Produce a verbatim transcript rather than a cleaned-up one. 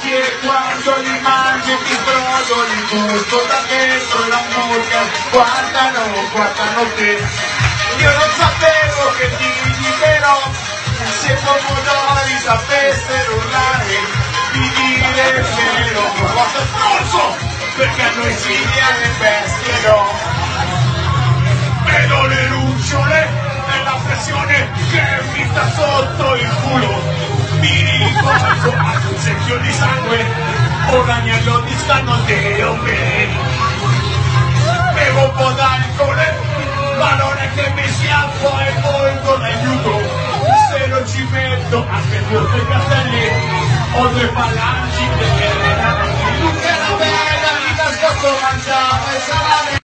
Che quando li mangio ti provo il gusto da dentro la bocca, guardano, guardano te. Io non sapevo che ti libero, se pomodori sapessero urlare, ti direbbero qualcosa falso, perché a noi si viene vestito. Vedo le lucciole e la pressione che mi sta sotto il culo. Mi ricordo a un secchio di sangue, un agnello di stannoteo me. Bevo un po' d'alcol, ma non è che mi schiaffo e volgo d'aiuto. Se non ci metto anche due o tre castelli, ho due palanci perché era. Luca la bella, mi nascosto mangiava e salame.